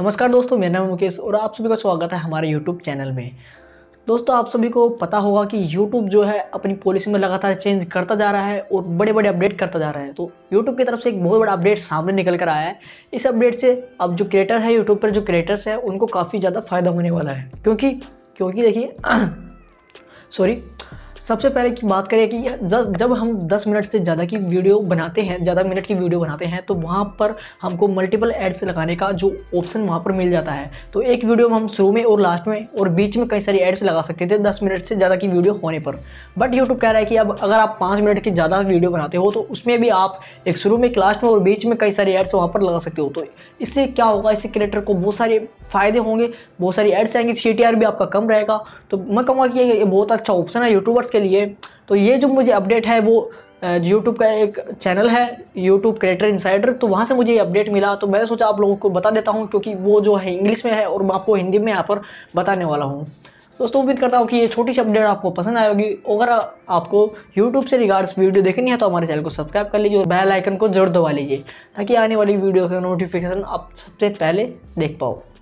नमस्कार दोस्तों, मेरा नाम मुकेश और आप सभी का स्वागत है हमारे YouTube चैनल में। दोस्तों, आप सभी को पता होगा कि YouTube जो है अपनी पॉलिसी में लगातार चेंज करता जा रहा है और बड़े बड़े अपडेट करता जा रहा है। तो YouTube की तरफ से एक बहुत बड़ा अपडेट सामने निकल कर आया है। इस अपडेट से अब जो क्रिएटर है, यूट्यूब पर जो क्रिएटर्स है, उनको काफ़ी ज़्यादा फायदा होने वाला है। क्योंकि देखिए सबसे पहले की बात करें कि जब हम 10 मिनट से ज़्यादा की वीडियो बनाते हैं, ज़्यादा मिनट की वीडियो बनाते हैं, तो वहाँ पर हमको मल्टीपल एड्स लगाने का जो ऑप्शन वहाँ पर मिल जाता है। तो एक वीडियो में हम शुरू में और लास्ट में और बीच में कई सारी एड्स लगा सकते थे 10 मिनट से ज़्यादा की वीडियो होने पर। बट यूट्यूब कह रहा है कि अब अगर आप 5 मिनट की ज़्यादा वीडियो बनाते हो तो उसमें भी आप एक शुरू में, एक लास्ट में और बीच में कई सारी एड्स वहाँ पर लगा सकते हो। तो इससे क्या होगा, इससे क्रिएटर को बहुत सारे फ़ायदे होंगे, बहुत सारी एड्स आएंगी, CTR भी आपका कम रहेगा। तो मैं कहूँगा कि ये बहुत अच्छा ऑप्शन है यूट्यूबर्स के लिए। तो ये जो मुझे अपडेट है, वो YouTube का एक चैनल है YouTube Creator Insider, तो वहाँ से मुझे ये अपडेट मिला। तो मैंने सोचा आप लोगों को बता देता हूँ, क्योंकि वो जो है इंग्लिश में है और मैं आपको हिंदी में यहाँ पर बताने वाला हूँ। दोस्तों, उम्मीद करता हूँ कि ये छोटी सी अपडेट आपको पसंद आई होगी। अगर आपको YouTube से रिगार्ड्स वीडियो देखनी है तो हमारे चैनल को सब्सक्राइब कर लीजिए और बेल आइकन को जरूर दबा लीजिए, ताकि आने वाली वीडियो का नोटिफिकेशन आप सबसे पहले देख पाओ।